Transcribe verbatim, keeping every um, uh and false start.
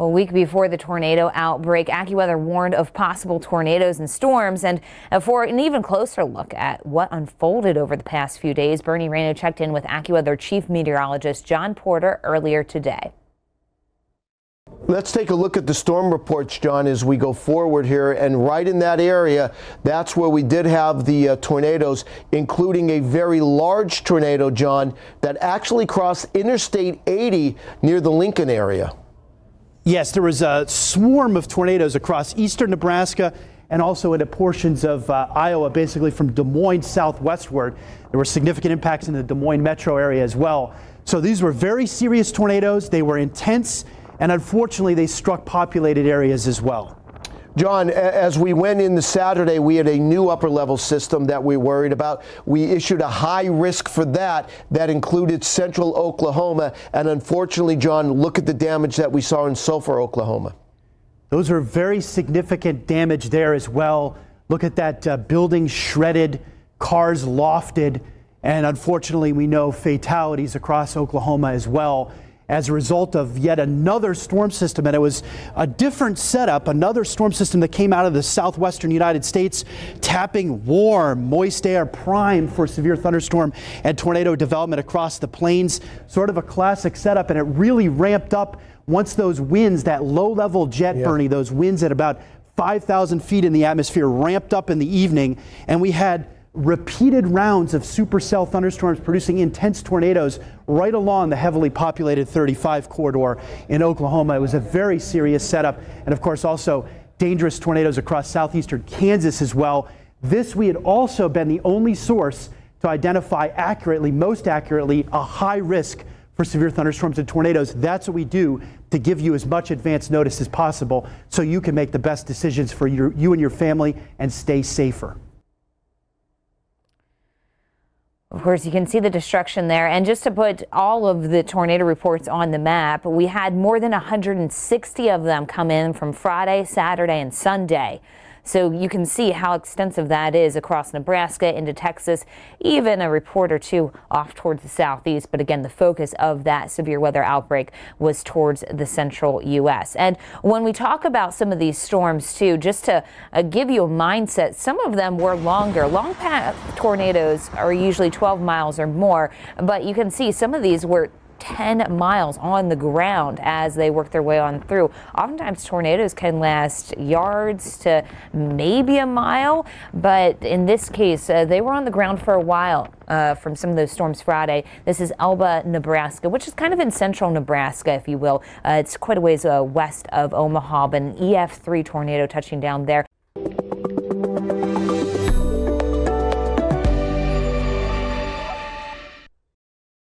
A week before the tornado outbreak, AccuWeather warned of possible tornadoes and storms. And for an even closer look at what unfolded over the past few days, Bernie Rayner checked in with AccuWeather Chief Meteorologist John Porter earlier today. Let's take a look at the storm reports, John, as we go forward here. And right in that area, that's where we did have the uh, tornadoes, including a very large tornado, John, that actually crossed Interstate eighty near the Lincoln area. Yes, there was a swarm of tornadoes across eastern Nebraska and also into portions of uh, Iowa, basically from Des Moines southwestward. There were significant impacts in the Des Moines metro area as well. So these were very serious tornadoes. They were intense. And unfortunately, they struck populated areas as well. John, as we went into Saturday, we had a new upper level system that we worried about. We issued a high risk for that. That included central Oklahoma. And unfortunately, John, look at the damage that we saw in Sulphur, Oklahoma. Those are very significant damage there as well. Look at that uh, building shredded, cars lofted. And unfortunately, we know fatalities across Oklahoma as well, as a result of yet another storm system. And it was a different setup, another storm system that came out of the southwestern United States, tapping warm, moist air prime for severe thunderstorm and tornado development across the plains. Sort of a classic setup, and it really ramped up once those winds, that low-level jet, yeah. Bernie, those winds at about five thousand feet in the atmosphere ramped up in the evening, and we had repeated rounds of supercell thunderstorms producing intense tornadoes right along the heavily populated thirty-five corridor in Oklahoma. It was a very serious setup, and of course also dangerous tornadoes across southeastern Kansas as well. This we had also been the only source to identify accurately, most accurately, a high risk for severe thunderstorms and tornadoes. That's what we do to give you as much advance notice as possible so you can make the best decisions for your, you and your family and stay safer. Of course, you can see the destruction there. And just to put all of the tornado reports on the map, we had more than one hundred sixty of them come in from Friday, Saturday, and Sunday. So you can see how extensive that is across Nebraska into Texas, even a report or two off towards the southeast. But again, the focus of that severe weather outbreak was towards the central U S And when we talk about some of these storms, too, just to uh, give you a mindset, some of them were longer. Long path tornadoes are usually twelve miles or more, but you can see some of these were ten miles on the ground as they work their way on through. Oftentimes tornadoes can last yards to maybe a mile, but in this case uh, they were on the ground for a while uh, from some of those storms Friday. This is Elba, Nebraska, which is kind of in central Nebraska, if you will. Uh, it's quite a ways uh, west of Omaha, but an E F three tornado touching down there